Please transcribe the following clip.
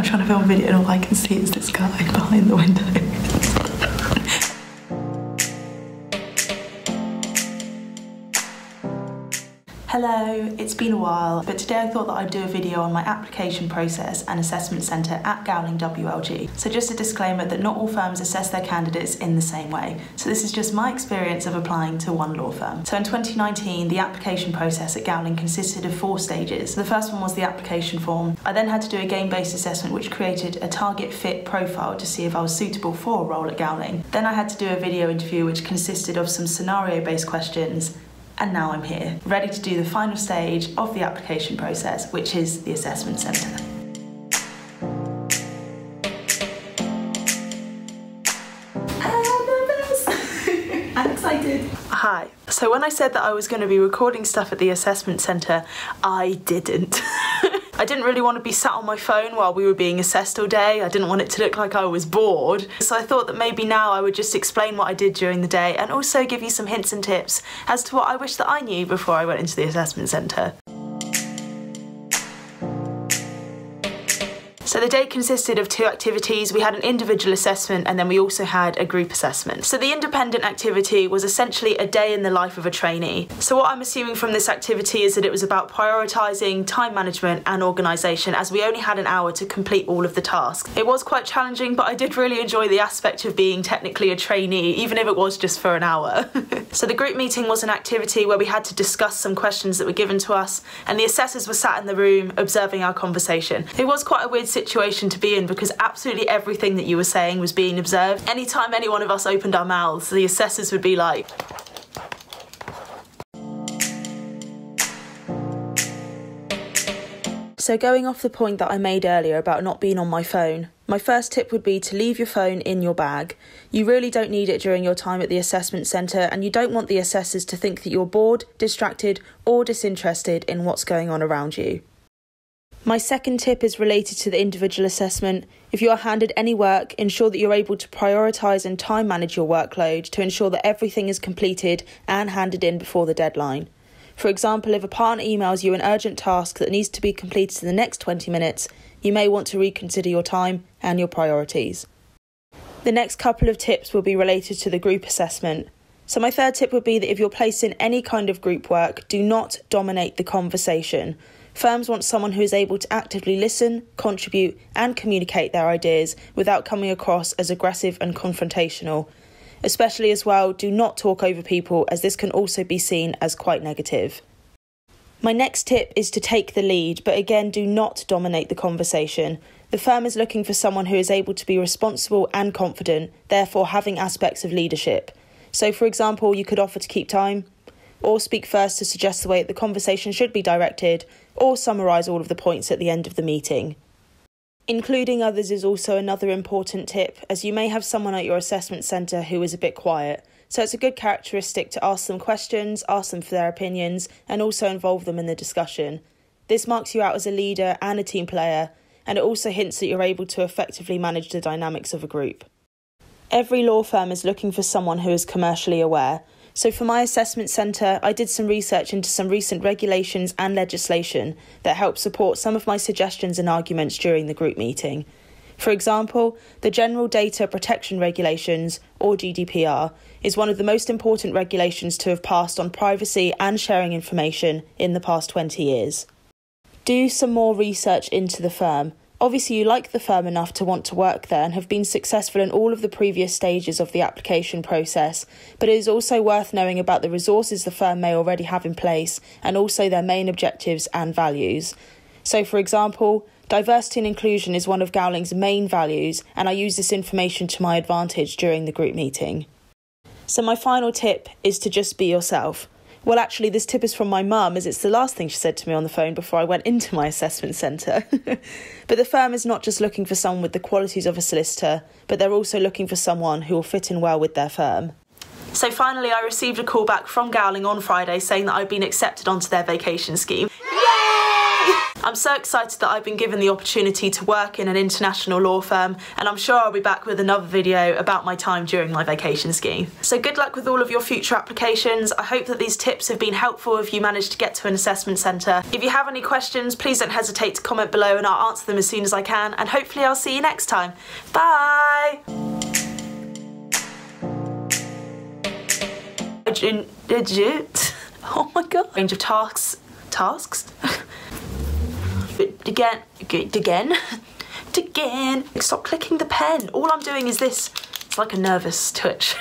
I'm trying to film a video and all I can see is this guy behind the window. Hello, it's been a while, but today I thought that I'd do a video on my application process and assessment centre at Gowling WLG. So just a disclaimer that not all firms assess their candidates in the same way. So this is just my experience of applying to one law firm. So in 2019, the application process at Gowling consisted of 4 stages. The first one was the application form. I then had to do a game-based assessment which created a target fit profile to see if I was suitable for a role at Gowling. Then I had to do a video interview which consisted of some scenario-based questions, and now I'm here, ready to do the final stage of the application process, which is the assessment centre. I'm excited. Hi. So when I said that I was going to be recording stuff at the assessment centre, I didn't. I didn't really want to be sat on my phone while we were being assessed all day. I didn't want it to look like I was bored. So I thought that maybe now I would just explain what I did during the day and also give you some hints and tips as to what I wish that I knew before I went into the assessment centre. So the day consisted of 2 activities. We had an individual assessment and then we also had a group assessment. So the independent activity was essentially a day in the life of a trainee. So what I'm assuming from this activity is that it was about prioritising, time management and organisation, as we only had an hour to complete all of the tasks. It was quite challenging, but I did really enjoy the aspect of being technically a trainee, even if it was just for an hour. So the group meeting was an activity where we had to discuss some questions that were given to us and the assessors were sat in the room observing our conversation. It was quite a weird situation to be in because absolutely everything that you were saying was being observed. Anytime any one of us opened our mouths, the assessors would be like... So going off the point that I made earlier about not being on my phone, my first tip would be to leave your phone in your bag. You really don't need it during your time at the assessment centre and you don't want the assessors to think that you're bored, distracted or disinterested in what's going on around you. My second tip is related to the individual assessment. If you are handed any work, ensure that you're able to prioritise and time manage your workload to ensure that everything is completed and handed in before the deadline. For example, if a partner emails you an urgent task that needs to be completed in the next 20 minutes, you may want to reconsider your time and your priorities. The next couple of tips will be related to the group assessment. So my third tip would be that if you're placed in any kind of group work, do not dominate the conversation. Firms want someone who is able to actively listen, contribute and communicate their ideas without coming across as aggressive and confrontational. Especially as well, do not talk over people as this can also be seen as quite negative. My next tip is to take the lead, but again, do not dominate the conversation. The firm is looking for someone who is able to be responsible and confident, therefore having aspects of leadership. So for example, you could offer to keep time, or speak first to suggest the way that the conversation should be directed, or summarise all of the points at the end of the meeting. Including others is also another important tip, as you may have someone at your assessment centre who is a bit quiet, so it's a good characteristic to ask them questions, ask them for their opinions, and also involve them in the discussion. This marks you out as a leader and a team player, and it also hints that you're able to effectively manage the dynamics of a group. Every law firm is looking for someone who is commercially aware. So for my assessment centre, I did some research into some recent regulations and legislation that helped support some of my suggestions and arguments during the group meeting. For example, the General Data Protection Regulations, or GDPR, is one of the most important regulations to have passed on privacy and sharing information in the past 20 years. Do some more research into the firm. Obviously, you like the firm enough to want to work there and have been successful in all of the previous stages of the application process, but it is also worth knowing about the resources the firm may already have in place and also their main objectives and values. So, for example, diversity and inclusion is one of Gowling's main values, and I use this information to my advantage during the group meeting. So my final tip is to just be yourself. Well, actually, this tip is from my mum, as it's the last thing she said to me on the phone before I went into my assessment centre. But the firm is not just looking for someone with the qualities of a solicitor, but they're also looking for someone who will fit in well with their firm. So finally, I received a call back from Gowling on Friday saying that I'd been accepted onto their vacation scheme. Yay! I'm so excited that I've been given the opportunity to work in an international law firm, and I'm sure I'll be back with another video about my time during my vacation scheme. So good luck with all of your future applications. I hope that these tips have been helpful if you manage to get to an assessment centre. If you have any questions, please don't hesitate to comment below and I'll answer them as soon as I can, and hopefully I'll see you next time. Bye! Digit. Oh my god. Range of tasks? Again. Stop clicking the pen. All I'm doing is this. It's like a nervous twitch.